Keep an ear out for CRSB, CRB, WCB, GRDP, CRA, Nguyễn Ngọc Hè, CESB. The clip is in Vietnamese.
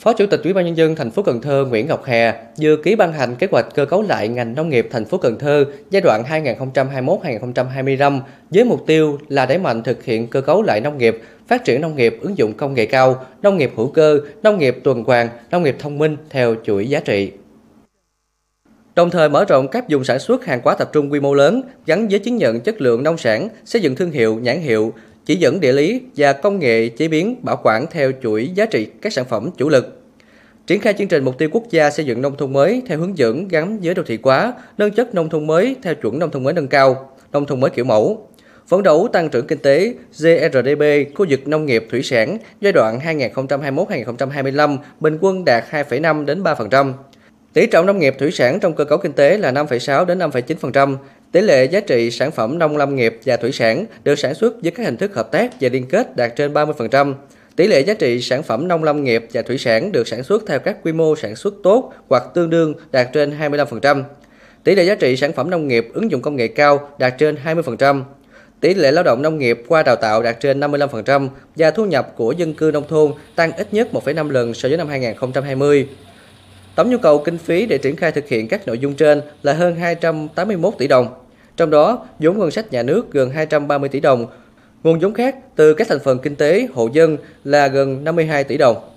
Phó Chủ tịch Ủy ban nhân dân thành phố Cần Thơ Nguyễn Ngọc Hè vừa ký ban hành kế hoạch cơ cấu lại ngành nông nghiệp thành phố Cần Thơ giai đoạn 2021-2025 với mục tiêu là đẩy mạnh thực hiện cơ cấu lại nông nghiệp, phát triển nông nghiệp ứng dụng công nghệ cao, nông nghiệp hữu cơ, nông nghiệp tuần hoàn, nông nghiệp thông minh theo chuỗi giá trị. Đồng thời mở rộng các vùng sản xuất hàng hóa tập trung quy mô lớn gắn với chứng nhận chất lượng nông sản, xây dựng thương hiệu, nhãn hiệu, chỉ dẫn địa lý và công nghệ chế biến bảo quản theo chuỗi giá trị các sản phẩm chủ lực. Triển khai chương trình mục tiêu quốc gia xây dựng nông thôn mới theo hướng dẫn gắn với đô thị hóa, nâng chất nông thôn mới theo chuẩn nông thôn mới nâng cao, nông thôn mới kiểu mẫu. Phấn đấu tăng trưởng kinh tế GRDP khu vực nông nghiệp thủy sản giai đoạn 2021-2025 bình quân đạt 2,5 đến 3%. Tỷ trọng nông nghiệp thủy sản trong cơ cấu kinh tế là 5,6 đến 5,9%. Tỷ lệ giá trị sản phẩm nông lâm nghiệp và thủy sản được sản xuất với các hình thức hợp tác và liên kết đạt trên 30%. Tỷ lệ giá trị sản phẩm nông lâm nghiệp và thủy sản được sản xuất theo các quy mô sản xuất tốt hoặc tương đương đạt trên 25%. Tỷ lệ giá trị sản phẩm nông nghiệp ứng dụng công nghệ cao đạt trên 20%. Tỷ lệ lao động nông nghiệp qua đào tạo đạt trên 55% và thu nhập của dân cư nông thôn tăng ít nhất 1,5 lần so với năm 2020. Tổng nhu cầu kinh phí để triển khai thực hiện các nội dung trên là hơn 281 tỷ đồng. Trong đó, vốn ngân sách nhà nước gần 230 tỷ đồng, nguồn vốn khác từ các thành phần kinh tế, hộ dân là gần 52 tỷ đồng.